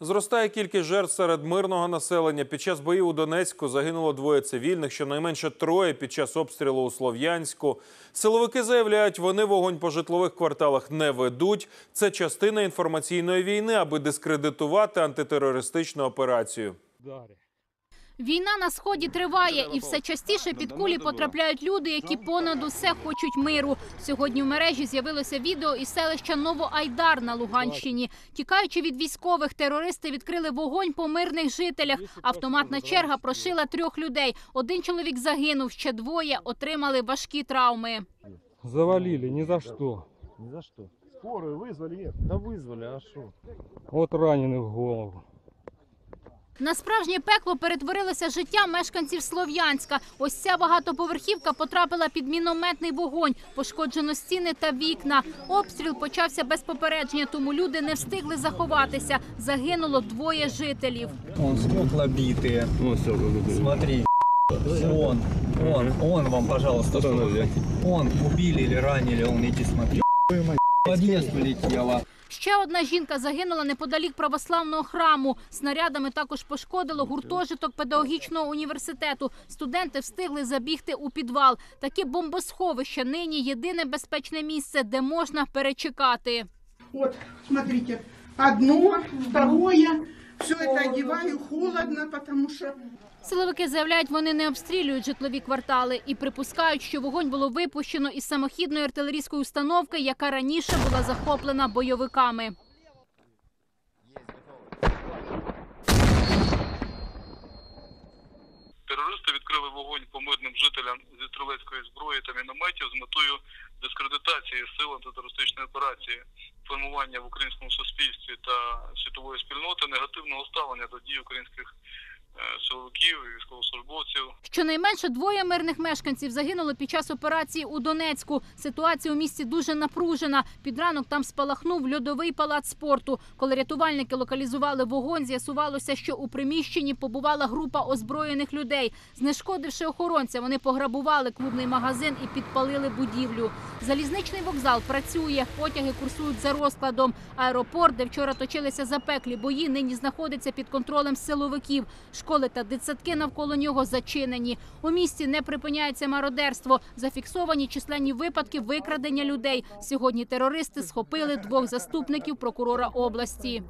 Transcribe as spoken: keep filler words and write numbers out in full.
Зростає кількість жертв серед мирного населення. Під час боїв у Донецьку загинуло двоє цивільних, щонайменше троє під час обстрілу у Слов'янську. Силовики заявляють, вони вогонь по житлових кварталах не ведуть. Це частина інформаційної війни, аби дискредитувати антитерористичну операцію. Війна на Сході триває, і все частіше під кулі потрапляють люди, які понад усе хочуть миру. Сьогодні в мережі з'явилося відео із селища Новоайдар на Луганщині. Тікаючи від військових, терористи відкрили вогонь по мирних жителях. Автоматна черга прошила трьох людей. Один чоловік загинув, ще двоє отримали важкі травми. Завалили, ні за що. Ні за що. Скорую визвали? Да визвали, а що? От ранений в голову. На справжнє пекло перетворилося життя мешканців Слов'янська. Ось ця багатоповерхівка потрапила під мінометний вогонь, пошкоджено стіни та вікна. Обстріл почався без попередження, тому люди не встигли заховатися. Загинуло двоє жителів. Он стекла битые. Смотри, он, он, он вам, пожалуйста, он убили или ранили, он иди смотри. Подъезд улетела. Ще одна жінка загинула неподалік православного храму. Снарядами також пошкодило гуртожиток педагогічного університету. Студенти встигли забігти у підвал. Такі бомбосховища нині єдине безпечне місце, де можна перечекати. От, смотрите, одно, второе, все це одягаю, холодно, тому що... Силовики заявляють, вони не обстрілюють житлові квартали і припускають, що вогонь було випущено із самохідної артилерійської установки, яка раніше була захоплена бойовиками. Терористи відкрили вогонь по мирним жителям зі стрілецької зброї та мінометів з метою дискредитації сил антитерористичної операції, формування в українському суспільстві та світової спільноти негативного ставлення до дій українських силовиків і військовослужбовців. Щонайменше двоє мирних мешканців загинуло під час операції у Донецьку. Ситуація у місті дуже напружена. Під ранок там спалахнув льодовий палац спорту. Коли рятувальники локалізували вогонь, з'ясувалося, що у приміщенні побувала група озброєних людей. Знешкодивши охоронця, вони пограбували клубний магазин і підпалили будівлю. Залізничний вокзал працює, потяги курсують за розкладом. Аеропорт, де вчора точилися запеклі бої, нині знаходиться під контролем силовиків. Школи та дитсадки навколо нього зачинені. У місті не припиняється мародерство. Зафіксовані численні випадки викрадення людей. Сьогодні терористи схопили двох заступників прокурора області.